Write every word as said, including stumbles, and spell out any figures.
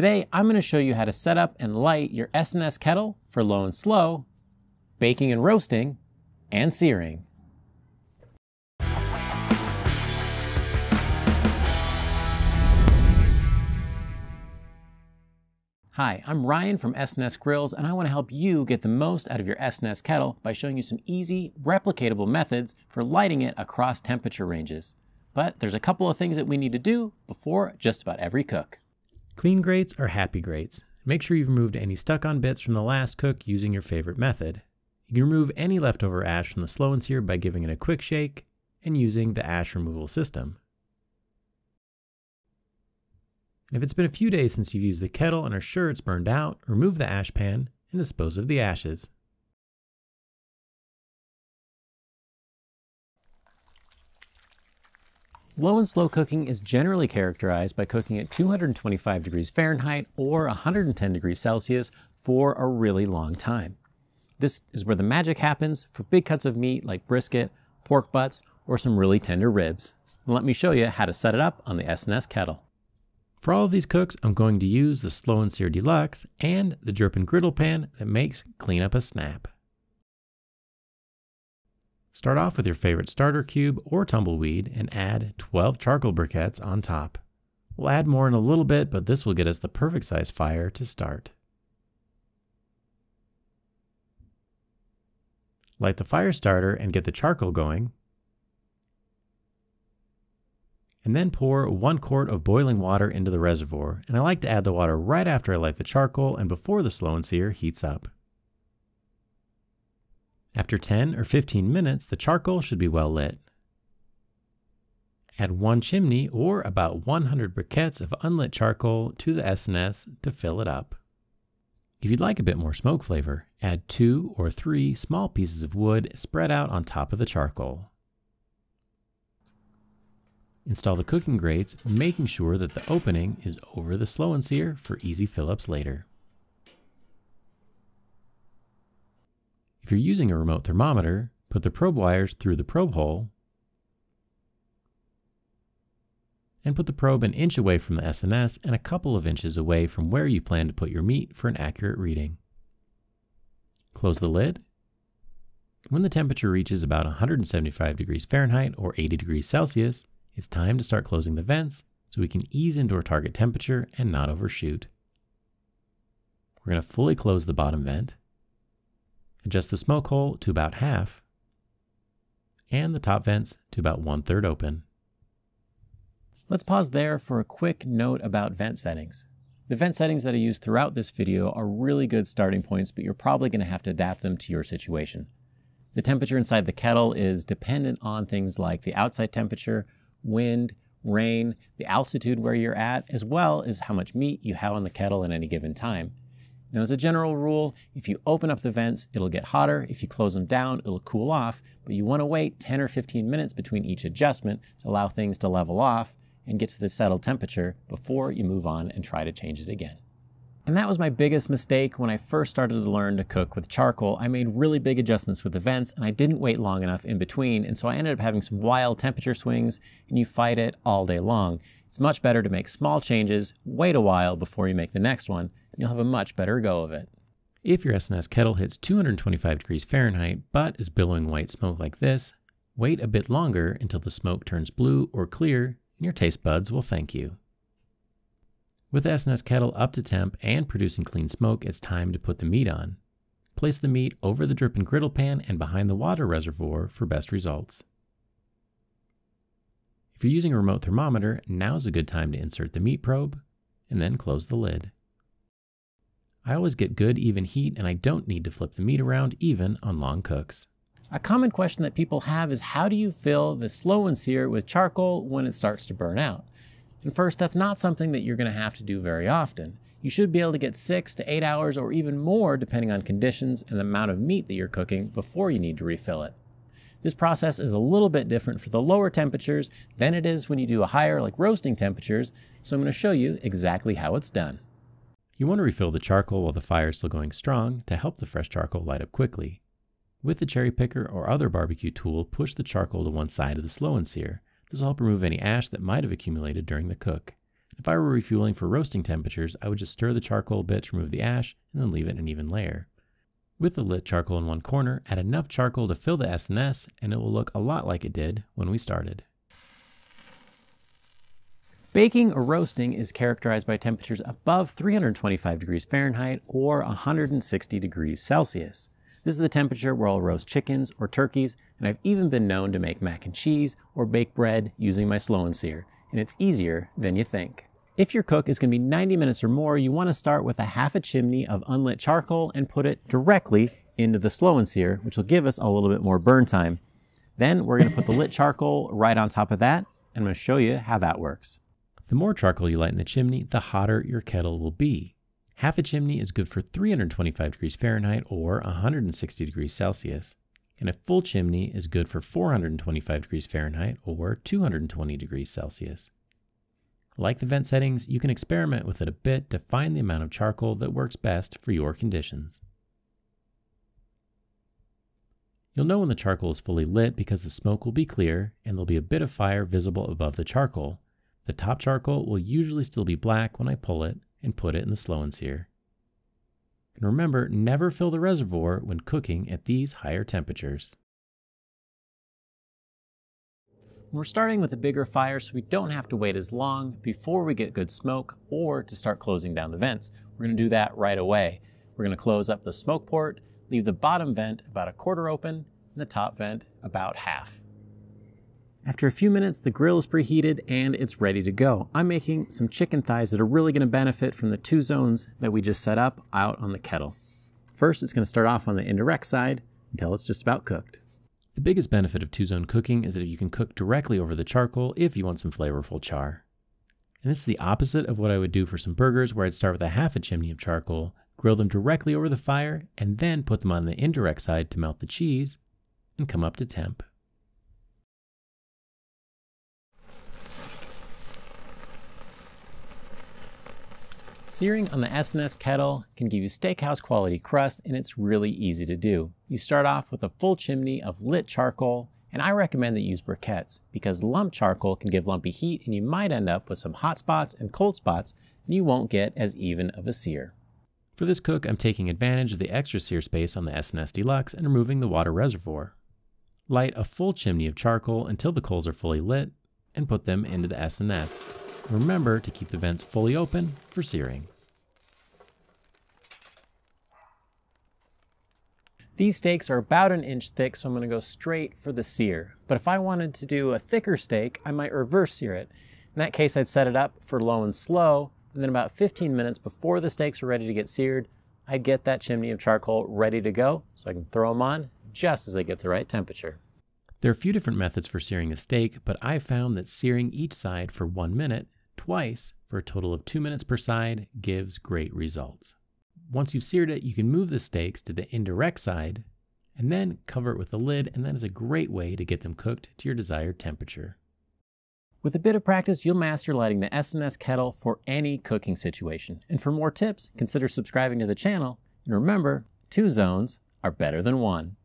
Today, I'm going to show you how to set up and light your S and S kettle for low and slow, baking and roasting, and searing. Hi, I'm Ryan from S and S Grills, and I want to help you get the most out of your S and S kettle by showing you some easy, replicatable methods for lighting it across temperature ranges. But there's a couple of things that we need to do before just about every cook. Clean grates are happy grates. Make sure you've removed any stuck-on bits from the last cook using your favorite method. You can remove any leftover ash from the slow and sear by giving it a quick shake and using the ash removal system. If it's been a few days since you've used the kettle and are sure it's burned out, remove the ash pan and dispose of the ashes. Low and slow cooking is generally characterized by cooking at two hundred twenty-five degrees Fahrenheit or one hundred ten degrees Celsius for a really long time. This is where the magic happens for big cuts of meat like brisket, pork butts, or some really tender ribs. And let me show you how to set it up on the S and S kettle. For all of these cooks, I'm going to use the Slow and Sear Deluxe and the Drip Pan Griddle Pan that makes cleanup a snap. Start off with your favorite starter cube or tumbleweed and add twelve charcoal briquettes on top. We'll add more in a little bit, but this will get us the perfect size fire to start. Light the fire starter and get the charcoal going. And then pour one quart of boiling water into the reservoir. And I like to add the water right after I light the charcoal and before the slow and sear heats up. After ten or fifteen minutes, the charcoal should be well lit. Add one chimney or about one hundred briquettes of unlit charcoal to the S and S to fill it up. If you'd like a bit more smoke flavor, add two or three small pieces of wood spread out on top of the charcoal. Install the cooking grates, making sure that the opening is over the slow and sear for easy fill-ups later. If you're using a remote thermometer, put the probe wires through the probe hole and put the probe an inch away from the S and S and a couple of inches away from where you plan to put your meat for an accurate reading. Close the lid. When the temperature reaches about one hundred seventy-five degrees Fahrenheit or eighty degrees Celsius, it's time to start closing the vents so we can ease into our target temperature and not overshoot. We're going to fully close the bottom vent. Adjust the smoke hole to about half and the top vents to about one-third open. Let's pause there for a quick note about vent settings. The vent settings that I use throughout this video are really good starting points, but you're probably going to have to adapt them to your situation. The temperature inside the kettle is dependent on things like the outside temperature, wind, rain, the altitude where you're at, as well as how much meat you have on the kettle at any given time. Now, as a general rule, if you open up the vents, it'll get hotter. If you close them down, it'll cool off, but you want to wait ten or fifteen minutes between each adjustment to allow things to level off and get to the settled temperature before you move on and try to change it again. And that was my biggest mistake when I first started to learn to cook with charcoal. I made really big adjustments with the vents and I didn't wait long enough in between, and so I ended up having some wild temperature swings, and you fight it all day long. It's much better to make small changes, wait a while before you make the next one, and you'll have a much better go of it. If your S and S kettle hits two hundred twenty-five degrees Fahrenheit but is billowing white smoke like this, wait a bit longer until the smoke turns blue or clear, and your taste buds will thank you. With the S and S kettle up to temp and producing clean smoke, it's time to put the meat on. Place the meat over the drip and griddle pan and behind the water reservoir for best results. If you're using a remote thermometer, now's a good time to insert the meat probe and then close the lid. I always get good even heat and I don't need to flip the meat around even on long cooks. A common question that people have is, how do you fill the slow and sear with charcoal when it starts to burn out? And first, that's not something that you're going to have to do very often. You should be able to get six to eight hours or even more depending on conditions and the amount of meat that you're cooking before you need to refill it. This process is a little bit different for the lower temperatures than it is when you do a higher, like roasting temperatures, so I'm going to show you exactly how it's done. You want to refill the charcoal while the fire is still going strong to help the fresh charcoal light up quickly. With the cherry picker or other barbecue tool, push the charcoal to one side of the slow and sear. This will help remove any ash that might have accumulated during the cook. If I were refueling for roasting temperatures, I would just stir the charcoal a bit to remove the ash and then leave it in an even layer. With the lit charcoal in one corner, add enough charcoal to fill the S and S and it will look a lot like it did when we started. Baking or roasting is characterized by temperatures above three hundred twenty-five degrees Fahrenheit or one hundred sixty degrees Celsius. This is the temperature where I'll roast chickens or turkeys, and I've even been known to make mac and cheese or bake bread using my Slow 'N Sear, and it's easier than you think. If your cook is going to be ninety minutes or more, you want to start with a half a chimney of unlit charcoal and put it directly into the Slow 'N Sear, which will give us a little bit more burn time. Then we're going to put the lit charcoal right on top of that, and I'm going to show you how that works. The more charcoal you light in the chimney, the hotter your kettle will be. Half a chimney is good for three hundred twenty-five degrees Fahrenheit or one hundred sixty degrees Celsius, and a full chimney is good for four hundred twenty-five degrees Fahrenheit or two hundred twenty degrees Celsius. Like the vent settings, you can experiment with it a bit to find the amount of charcoal that works best for your conditions. You'll know when the charcoal is fully lit because the smoke will be clear and there'll be a bit of fire visible above the charcoal. The top charcoal will usually still be black when I pull it and put it in the Slow 'N Sear. And remember, never fill the reservoir when cooking at these higher temperatures. We're starting with a bigger fire so we don't have to wait as long before we get good smoke or to start closing down the vents. We're going to do that right away. We're going to close up the smoke port, leave the bottom vent about a quarter open, and the top vent about half. After a few minutes, the grill is preheated and it's ready to go. I'm making some chicken thighs that are really going to benefit from the two zones that we just set up out on the kettle. First, it's going to start off on the indirect side until it's just about cooked. The biggest benefit of two-zone cooking is that you can cook directly over the charcoal if you want some flavorful char. And this is the opposite of what I would do for some burgers, where I'd start with a half a chimney of charcoal, grill them directly over the fire, and then put them on the indirect side to melt the cheese and come up to temp. Searing on the S and S kettle can give you steakhouse quality crust, and it's really easy to do. You start off with a full chimney of lit charcoal, and I recommend that you use briquettes because lump charcoal can give lumpy heat and you might end up with some hot spots and cold spots, and you won't get as even of a sear. For this cook, I'm taking advantage of the extra sear space on the S and S Deluxe and removing the water reservoir. Light a full chimney of charcoal until the coals are fully lit and put them into the S and S. Remember to keep the vents fully open for searing. These steaks are about an inch thick, so I'm going to go straight for the sear. But if I wanted to do a thicker steak, I might reverse sear it. In that case, I'd set it up for low and slow, and then about fifteen minutes before the steaks are ready to get seared, I'd get that chimney of charcoal ready to go, so I can throw them on just as they get the right temperature. There are a few different methods for searing a steak, but I found that searing each side for one minute twice for a total of two minutes per side gives great results. Once you've seared it, you can move the steaks to the indirect side and then cover it with a lid, and that is a great way to get them cooked to your desired temperature. With a bit of practice, you'll master lighting the S and S kettle for any cooking situation. And for more tips, consider subscribing to the channel, and remember, two zones are better than one.